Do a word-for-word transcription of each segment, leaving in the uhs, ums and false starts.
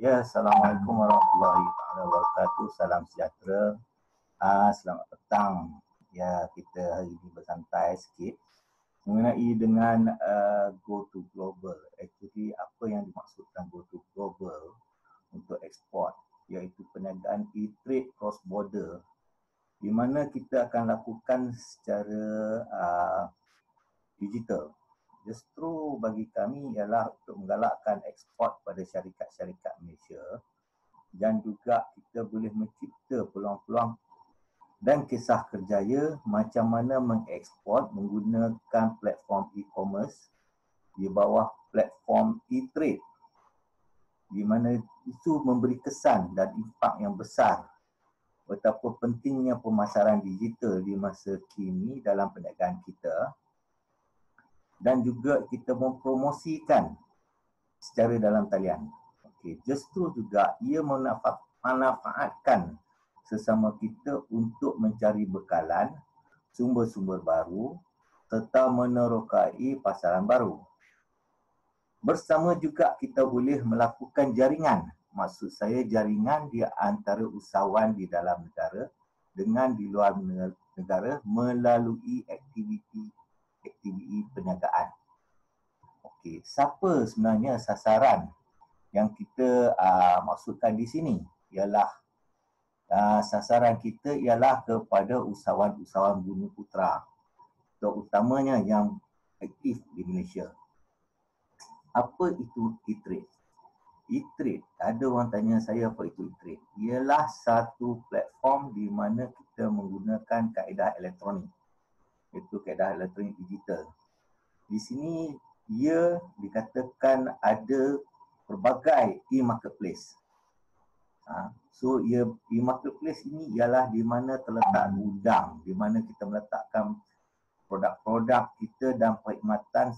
Ya, assalamualaikum warahmatullahi wabarakatuh. Salam sejahtera. Uh, selamat petang. Ya, kita hari ini bersantai sikit mengenai dengan uh, Go to Global. Actually, apa yang dimaksudkan Go to Global untuk ekspor, iaitu perniagaan e-trade cross border, di mana kita akan lakukan secara uh, digital. Justru bagi kami ialah untuk menggalakkan ekspor pada syarikat-syarikat Malaysia, dan juga kita boleh mencipta peluang-peluang dan kisah kerjaya macam mana mengekspor menggunakan platform e-commerce di bawah platform e-trade, di mana itu memberi kesan dan impak yang besar betapa pentingnya pemasaran digital di masa kini dalam perniagaan kita. Dan juga kita mempromosikan secara dalam talian. Okay. Justru juga ia memanfaatkan sesama kita untuk mencari bekalan, sumber-sumber baru serta menerokai pasaran baru. Bersama juga kita boleh melakukan jaringan. Maksud saya jaringan di antara usahawan di dalam negara dengan di luar negara melalui aktiviti aktiviti perniagaan. Okey, siapa sebenarnya sasaran yang kita uh, maksudkan di sini? Ialah uh, sasaran kita ialah kepada usahawan-usahawan bumi putera, terutamanya yang aktif di Malaysia. Apa itu e-trade? E-trade, ada orang tanya saya apa itu e-trade. Ialah satu platform di mana kita menggunakan kaedah elektronik, iaitu kaedah elektronik digital. Di sini ia dikatakan ada pelbagai e-marketplace. Ha, so ia e-marketplace ini ialah di mana terletak gudang, di mana kita meletakkan produk-produk kita dan perkhidmatan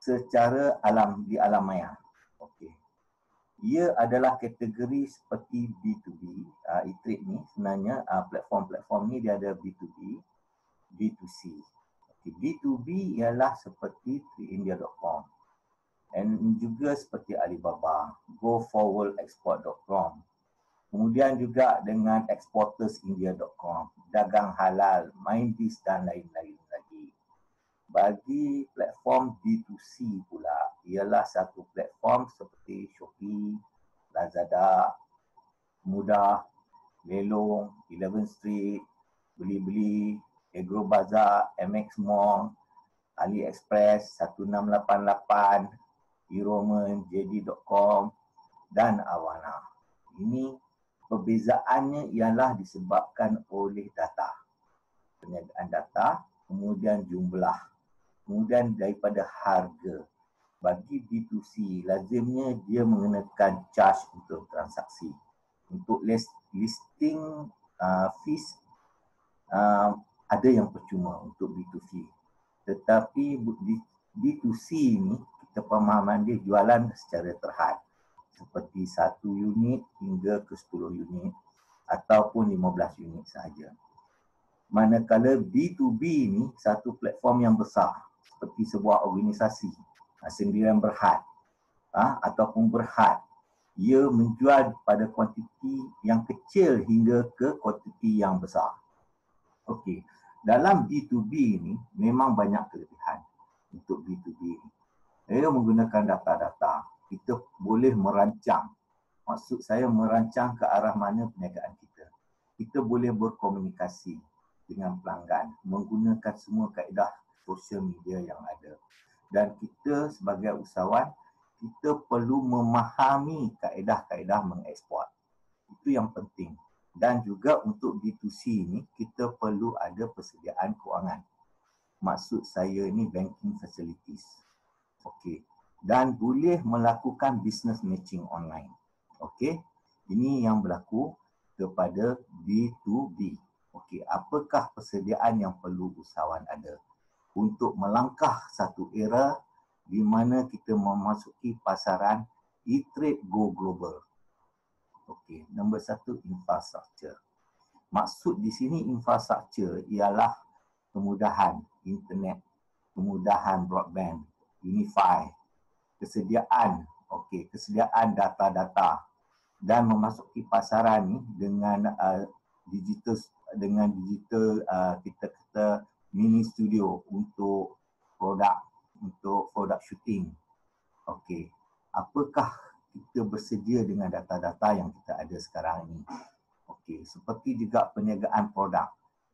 secara alam di alam maya. Okey. Ia adalah kategori seperti B to B. Ha, e-trade ni sebenarnya platform-platform ni dia ada B to B, B to C. Okay, B to B ialah seperti Trade India dot com dan juga seperti Alibaba, Go for World Export dot com. Kemudian juga dengan Exporters India dot com, Dagang Halal, MyBiz dan lain-lain lagi. Bagi platform B to C pula ialah satu platform seperti Shopee, Lazada, Mudah, Lelong, Eleven Street, Beli-Beli Agro Bazaar, M X Mall, AliExpress, enam belas lapan lapan, J D dot com dan Awana. Ini perbezaannya ialah disebabkan oleh data. Perniagaan data, kemudian jumlah, kemudian daripada harga. Bagi B to C, lazimnya dia mengenakan charge untuk transaksi. Untuk listing uh, fees, uh, ada yang percuma untuk B to C. Tetapi B to C ni, kita pemahaman dia jualan secara terhad. Seperti satu unit hingga ke sepuluh unit ataupun lima belas unit sahaja. Manakala B to B ni satu platform yang besar. Seperti sebuah organisasi sendirian berhad ha, ataupun berhad. Ia menjual pada kuantiti yang kecil hingga ke kuantiti yang besar. Okey. Dalam B to B ni memang banyak kelebihan untuk B to B ni. Ia menggunakan data-data. Kita boleh merancang. Maksud saya merancang ke arah mana perniagaan kita. Kita boleh berkomunikasi dengan pelanggan menggunakan semua kaedah social media yang ada. Dan kita sebagai usahawan, kita perlu memahami kaedah-kaedah mengekspor. Itu yang penting. Dan juga untuk B to C ni, kita perlu ada persediaan kewangan. Maksud saya ni banking facilities. Okey. Dan boleh melakukan business matching online. Okey. Ini yang berlaku kepada B to B. Okey. Apakah persediaan yang perlu usahawan ada untuk melangkah satu era di mana kita memasuki pasaran e-trade go global? Okey, nombor satu, infrastruktur. Maksud di sini infrastruktur ialah kemudahan internet, kemudahan broadband, unify, kesediaan, okey, kesediaan data-data, dan memasuki pasaran dengan uh, digital dengan digital uh, kita kita mini studio untuk produk untuk produk shooting. Okey, apakah kita bersedia dengan data-data yang kita ada sekarang ini? Okey, seperti juga perniagaan produk,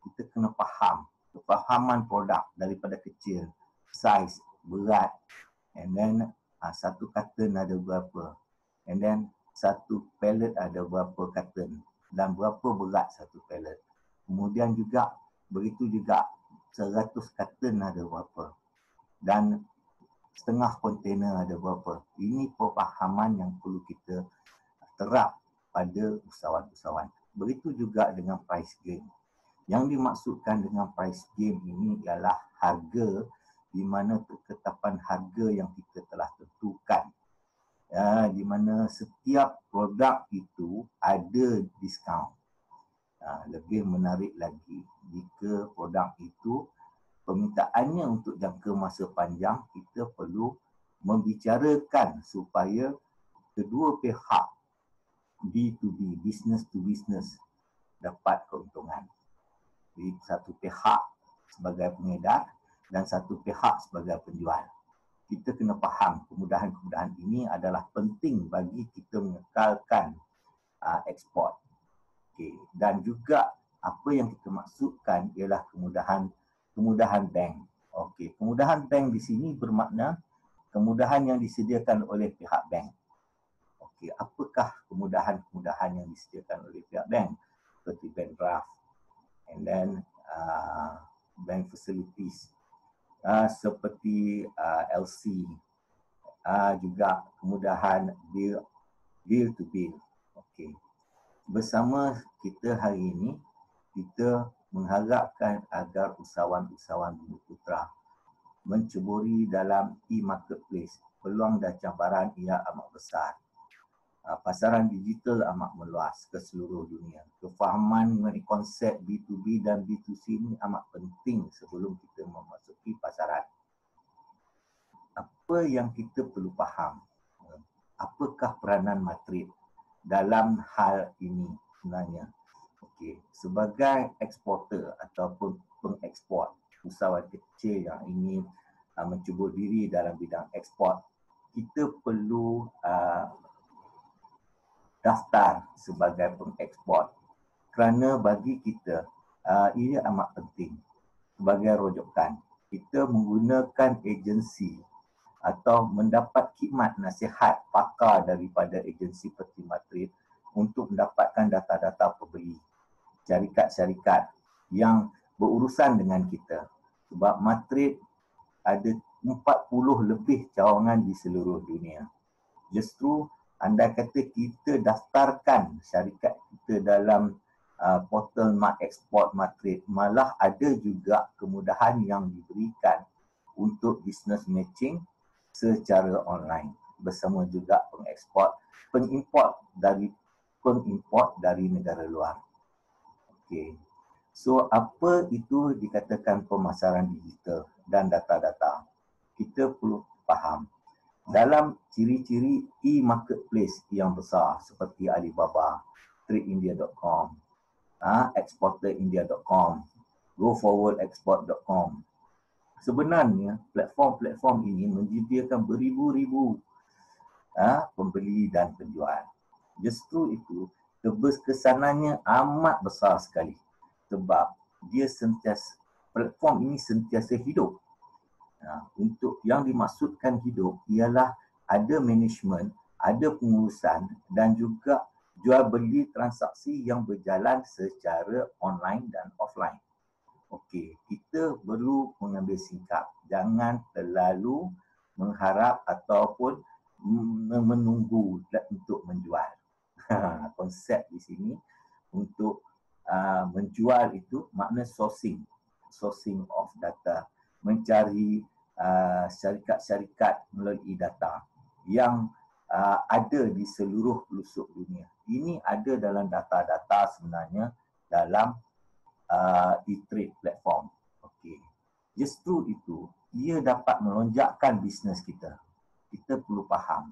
kita kena faham kefahaman produk daripada kecil, saiz, berat, and then uh, satu carton ada berapa, and then satu pallet ada berapa carton dan berapa berat satu pallet. Kemudian juga begitu juga seratus carton ada berapa dan setengah kontainer ada berapa. Ini pemahaman yang perlu kita terap pada usahawan-usahawan. Begitu juga dengan price game. Yang dimaksudkan dengan price game ini ialah harga, di mana ketetapan harga yang kita telah tentukan. Ya, di mana setiap produk itu ada diskaun. Ya, lebih menarik lagi jika produk itu permintaannya untuk jangka masa panjang, kita perlu membicarakan supaya kedua pihak B to B, business to business, dapat keuntungan. Di satu pihak sebagai pengedar dan satu pihak sebagai penjual. Kita kena faham kemudahan-kemudahan ini adalah penting bagi kita mengekalkan uh, ekspor. Okay. Dan juga apa yang kita maksudkan ialah kemudahan kemudahan bank. Okey, kemudahan bank di sini bermakna kemudahan yang disediakan oleh pihak bank. Okey, apakah kemudahan-kemudahan yang disediakan oleh pihak bank? Seperti bank draft, and then uh, bank facilities, uh, seperti uh, L C, uh, juga kemudahan bill bill to bill. Okey, bersama kita hari ini kita mengharapkan agar usahawan-usahawan Bumi Putra menceburi dalam e-marketplace. Peluang dan cabaran ia amat besar. Pasaran digital amat meluas ke seluruh dunia. Kefahaman mengenai konsep B to B dan B to C ini amat penting sebelum kita memasuki pasaran. Apa yang kita perlu faham? Apakah peranan Matrix dalam hal ini sebenarnya? Okay. Sebagai eksporter ataupun pengekspor, usahawan kecil yang ingin uh, mencuba diri dalam bidang ekspor, kita perlu uh, daftar sebagai pengekspor kerana bagi kita uh, ia amat penting sebagai rujukan. Kita menggunakan agensi atau mendapat khidmat nasihat pakar daripada agensi seperti Matrix untuk mendapatkan data-data pembeli, syarikat-syarikat yang berurusan dengan kita. Sebab Matrix ada empat puluh lebih cawangan di seluruh dunia. Justru andai kata kita daftarkan syarikat kita dalam uh, portal ekspor Matrix, malah ada juga kemudahan yang diberikan untuk business matching secara online. Bersama juga pengekspor, pengimport dari pengimport dari negara luar. Okay. So, apa itu dikatakan pemasaran digital dan data-data? Kita perlu faham. Dalam ciri-ciri e-marketplace yang besar seperti Alibaba, Trade India dot com, Exporter India dot com, Go For World Export dot com, sebenarnya platform-platform ini menyediakan beribu-ribu ha, pembeli dan penjual. Justru itu, tebus kesanannya amat besar sekali sebab dia sentiasa, platform ini sentiasa hidup. Ha, untuk yang dimaksudkan hidup ialah ada management, ada pengurusan dan juga jual beli transaksi yang berjalan secara online dan offline. Okey, kita perlu mengambil sikap, jangan terlalu mengharap ataupun menunggu untuk menjual. Ha, konsep di sini untuk uh, menjual itu makna sourcing, sourcing of data, mencari syarikat-syarikat uh, melalui data yang uh, ada di seluruh pelosok dunia. Ini ada dalam data-data sebenarnya dalam uh, e-trade platform. Okey, justru itu ia dapat melonjakkan bisnes kita. Kita perlu faham.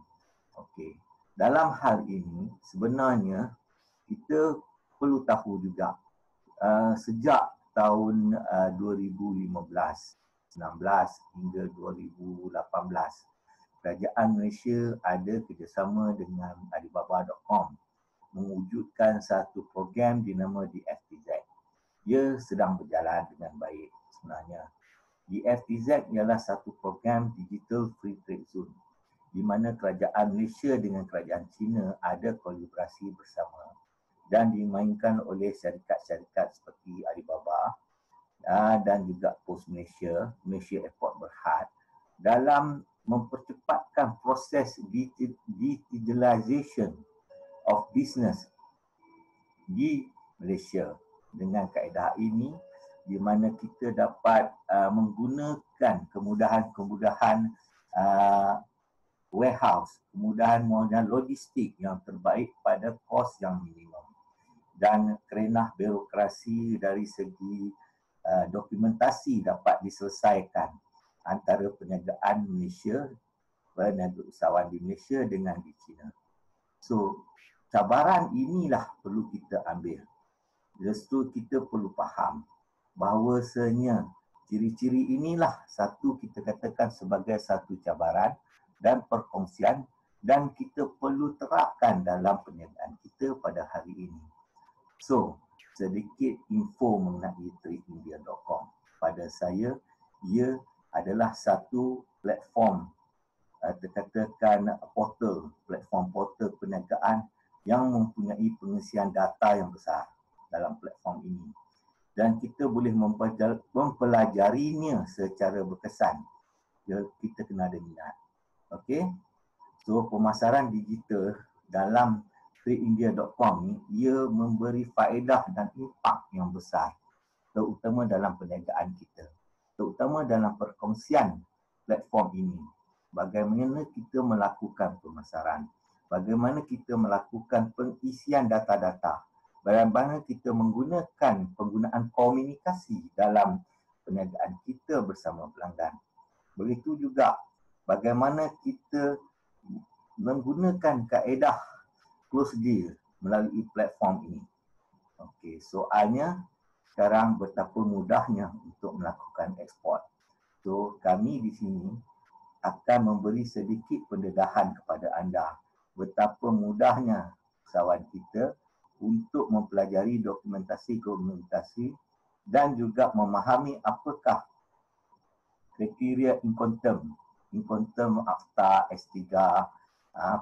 Okey, dalam hal ini sebenarnya kita perlu tahu juga uh, sejak tahun uh, dua ribu lima belas, enam belas hingga dua ribu lapan belas, kerajaan Malaysia ada kerjasama dengan Alibaba dot com mewujudkan satu program dinama D F T Z. Ia sedang berjalan dengan baik sebenarnya. D F T Z ialah satu program digital free trade zone di mana kerajaan Malaysia dengan kerajaan China ada kolaborasi bersama dan dimainkan oleh syarikat-syarikat seperti Alibaba dan juga Post Malaysia, Malaysia Airport Berhad dalam mempercepatkan proses digitalization of business di Malaysia. Dengan kaedah ini di mana kita dapat uh, menggunakan kemudahan-kemudahan uh, warehouse, kemudahan-kemudahan logistik yang terbaik pada kos yang minimum. Dan kerenah birokrasi dari segi uh, dokumentasi dapat diselesaikan antara perniagaan Malaysia, perniaga usahawan di Malaysia dengan di China. So, cabaran inilah perlu kita ambil. Lepas tu kita perlu faham bahawasanya ciri-ciri inilah satu kita katakan sebagai satu cabaran dan perkongsian dan kita perlu terapkan dalam perniagaan kita pada hari ini. So, sedikit info mengenai Trade India dot com. Pada saya, ia adalah satu platform, terkatakan portal, platform portal perniagaan yang mempunyai pengisian data yang besar dalam platform ini. Dan kita boleh mempelajarinya secara berkesan. Kita kena ada minat. Okey. So, pemasaran digital dalam Trade India dot com ni, ia memberi faedah dan impak yang besar. Terutama dalam perniagaan kita. Terutama dalam perkongsian platform ini. Bagaimana kita melakukan pemasaran. Bagaimana kita melakukan pengisian data-data. Bagaimana kita menggunakan penggunaan komunikasi dalam perniagaan kita bersama pelanggan. Begitu juga bagaimana kita menggunakan kaedah close deal melalui platform ini. Okey, soalnya sekarang betapa mudahnya untuk melakukan ekspor. So, kami di sini akan memberi sedikit pendedahan kepada anda betapa mudahnya usahawan kita untuk mempelajari dokumentasi-dokumentasi dan juga memahami apakah kriteria Incoterm, Incoterm A F T A, S tiga,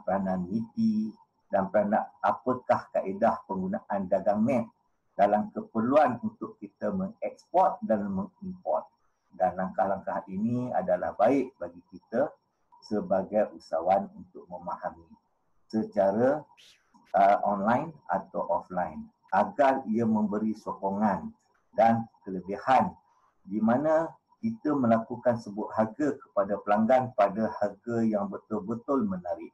peranan MITI dan peranan apakah kaedah penggunaan dagang net dalam keperluan untuk kita mengekspor dan mengimport. Dan langkah-langkah ini adalah baik bagi kita sebagai usahawan untuk memahami secara Uh, online atau offline agar ia memberi sokongan dan kelebihan di mana kita melakukan sebut harga kepada pelanggan pada harga yang betul-betul menarik.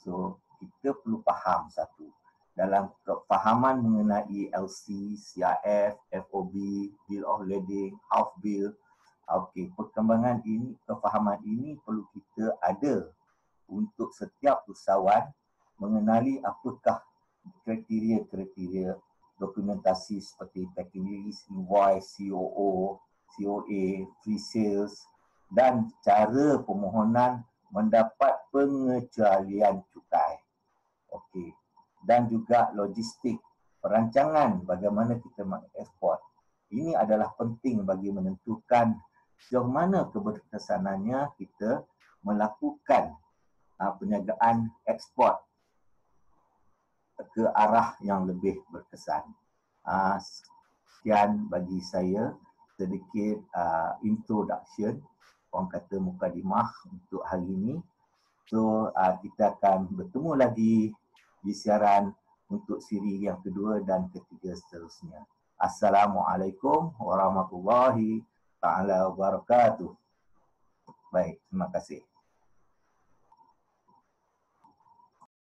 So, kita perlu faham satu dalam kefahaman mengenai L C, C R F, F O B, Bill of Lading, Half Bill. Okey, perkembangan ini, kefahaman ini perlu kita ada untuk setiap usahawan mengenali apakah kriteria-kriteria dokumentasi seperti packaging, invoice, C O O, C O A, free sales dan cara permohonan mendapat pengecualian cukai. Okey. Dan juga logistik, perancangan bagaimana kita mengekspor. Ini adalah penting bagi menentukan sejauh mana keberkesanannya kita melakukan uh, perniagaan ekspor ke arah yang lebih berkesan. Uh, sekian bagi saya sedikit uh, introduction, orang kata mukadimah untuk hari ini. So, uh, kita akan bertemu lagi di siaran untuk siri yang kedua dan ketiga seterusnya. Assalamualaikum warahmatullahi taala wabarakatuh. Baik, terima kasih.